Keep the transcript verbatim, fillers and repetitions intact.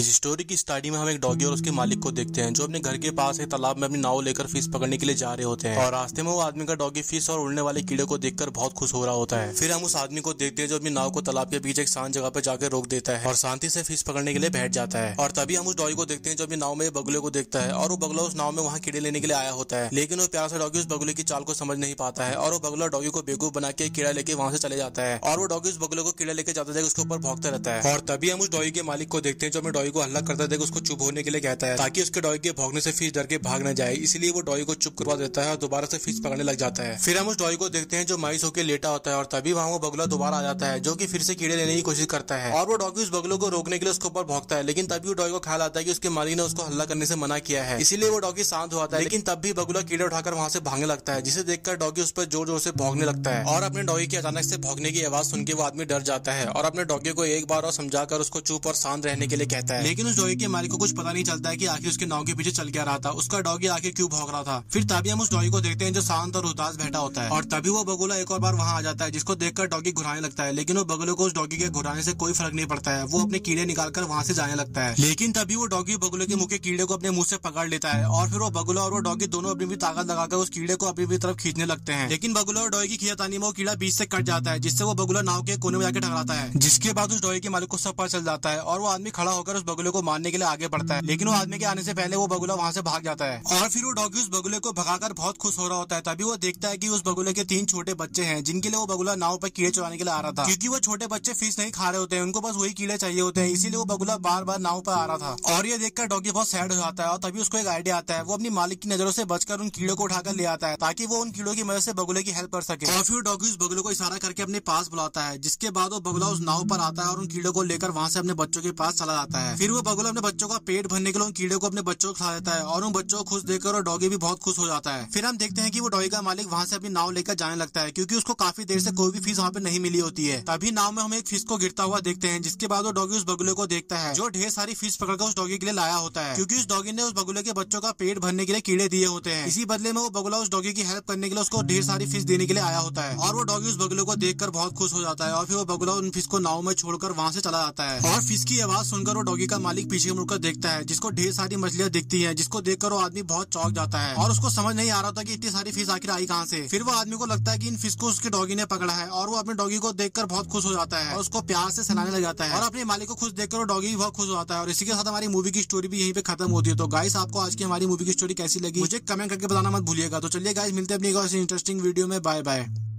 इस स्टोरी की स्टार्टिंग में हम एक डॉगी और उसके मालिक को देखते हैं जो अपने घर के पास एक तालाब में अपनी नाव लेकर फिश पकड़ने के लिए जा रहे होते हैं और रास्ते में वो आदमी का डॉगी फिश और उड़ने वाले कीड़े को देखकर बहुत खुश हो रहा होता है। फिर हम उस आदमी को देखते हैं जो अपनी नाव को तालाब के पीछे एक शांत जगह पर जाकर रोक देता है और शांति से फिश पकड़ने के लिए बैठ जाता है। और तभी हम उस डॉगी को देखते हैं जो अपनी नाव में बगुले को देखता है और वो बगुला उस नाव में वहाँ कीड़े लेने के लिए आया होता है, लेकिन वो प्यार से डॉगी उस बगुले की चाल को समझ नहीं पाता है और वो बगुला डॉगी को बेवकूफ बना के कीड़ा लेके वहाँ से चले जाता है और वो डॉगी उस बगुले को कीड़ा लेके जाता है उसके ऊपर भौंकता रहता है। और तभी हम उस डॉगी के मालिक को देखते हैं जो डॉगी को हल्ला करता देख उसको चुप होने के लिए कहता है ताकि उसके डॉगी के भौंकने से फिश डर के भाग न जाए, इसलिए वो डॉगी को चुप करवा देता है और दोबारा से फिश पकड़ने लग जाता है। फिर हम उस डॉगी को देखते हैं जो मायूस होकर लेटा होता है और तभी वहाँ वो बगुला दोबारा आ जाता है जो कि फिर से कीड़े लेने की कोशिश करता है और वो डॉगी उस बगुले को रोकने के लिए उसके ऊपर भौंकता है, लेकिन तभी वो डॉगी को ख्याल आता है कि उसके मालिक ने उसको हल्ला करने से मना किया है, इसलिए वो डॉगी शांत हो जाता है। लेकिन तब भी बगुला कीड़े उठाकर वहाँ से भागने लगता है जिसे देखकर डॉगी उस पर जोर जोर से भौंकने लगता है और अपने डॉगी की अचानक से भौंकने की आवाज सुनकर वो आदमी डर जाता है और अपने डॉगी को एक बार और समझाकर उसको चुप और शांत रहने के लिए कहता है। लेकिन उस डॉगी के मालिक को कुछ पता नहीं चलता है कि आखिर उसके नाव के पीछे चल क्या रहा था, उसका डॉगी आखिर क्यों भौंक रहा था। फिर तभी हम उस डॉगी को देखते हैं जो शांत और उदास बैठा होता है और तभी वो बगुला एक और बार वहाँ आ जाता है जिसको देखकर डॉगी घुराने लगता है, लेकिन वो बगुले को उस डॉगी के घुराने से कोई फर्क नहीं पड़ता है, वो अपने कीड़े निकालकर वहाँ से जाने लगता है। लेकिन तभी वो डॉगी बगुले के मुँह के कीड़े को अपने मुँह से पकड़ लेता है और फिर वो बगुला और वो डॉगी दोनों अपनी भी ताकत लगाकर उस कीड़े को अपनी भी तरफ खींचने लगते हैं, लेकिन बगुला और डॉगी की खींचातानी में वो कीड़ा बीच से कट जाता है जिससे वो बगुला नाव के कोने में जाकर टकराता है, जिसके बाद उस डॉगी के मालिक को सब पता चल जाता है और वो आदमी खड़ा होकर उस बगुले को मारने के लिए आगे बढ़ता है, लेकिन वो आदमी के आने से पहले वो बगुला वहाँ से भाग जाता है। और फिर वो डॉगी उस बगुले को भगाकर बहुत खुश हो रहा होता है, तभी वो देखता है कि उस बगुले के तीन छोटे बच्चे हैं जिनके लिए वो बगुला नाव पर कीड़े चुराने के लिए आ रहा था, क्योंकि वो छोटे बच्चे फिश नहीं खा रहे होते हैं, उनको बस वही कीड़े चाहिए होते हैं, इसीलिए वो बगुला बार बार नाव पर आ रहा था। और ये देखकर डॉगी बहुत सैड हो जाता है और तभी उसको एक आइडिया आता है, वो अपनी मालिक की नजरों से बचकर उन कीड़ों को उठाकर ले आता है ताकि वो उन कीड़ों की मदद से बगुले की हेल्प कर सके। और फिर डॉगी उस बगुले को इशारा करके अपने पास बुलाता है, जिसके बाद वो बगुला उस नाव पर आता है और उन कीड़ों को लेकर वहाँ से अपने बच्चों के पास चला जाता है। फिर वो बगुला अपने बच्चों का पेट भरने के लिए उन कीड़े को अपने बच्चों को खिला देता है और उन बच्चों को खुश देखकर और डॉगी भी बहुत खुश हो जाता है। फिर हम देखते हैं कि वो डॉगी का मालिक वहाँ से अपनी नाव लेकर जाने लगता है क्योंकि उसको काफी देर से कोई भी फिश वहाँ पे नहीं मिली होती है। तभी नाव में हम एक फिश को गिरता हुआ देखते हैं, जिसके बाद वो डॉगी उस बगुले को देखता है जो ढेर सारी फिश पकड़कर उस डॉगी के लिए लाया होता है, क्योंकि उस डॉगी ने उस बगुले के बच्चों का पेट भरने के लिए कीड़े दिए होते हैं। इसी बदले में वो बगुला उस डॉगी की हेल्प करने के लिए उसको ढेर सारी फिश देने के लिए आया होता है और वो डॉगी उस बगुले को देखकर बहुत खुश हो जाता है और फिर वो बगुला उन फिश को नाव में छोड़कर वहाँ से चला जाता है। और फिश की आवाज सुनकर वो डॉगी का मालिक पीछे मुड़कर देखता है जिसको ढेर सारी मछलियाँ दिखती हैं, जिसको देखकर वो आदमी बहुत चौंक जाता है और उसको समझ नहीं आ रहा था कि इतनी सारी फिश आखिर आई कहाँ से। फिर वो आदमी को लगता है कि इन फिश को उसके डॉगी ने पकड़ा है और वो अपने डॉगी को देखकर बहुत खुश हो जाता है और उसको प्यार से सहलाने लग जाता है और अपने मालिक को खुश देखकर वो डॉगी भी बहुत खुश हो जाता है। और इसी के साथ हमारी मूवी की स्टोरी भी यहीं पे खत्म होती है। तो गाइस, आपको आज की हमारी मूवी की स्टोरी कैसी लगी मुझे कमेंट करके बताना मत भूलिएगा। तो चलिए गाइस, मिलते हैं अपनी एक और इंटरेस्टिंग वीडियो में। Bye bye.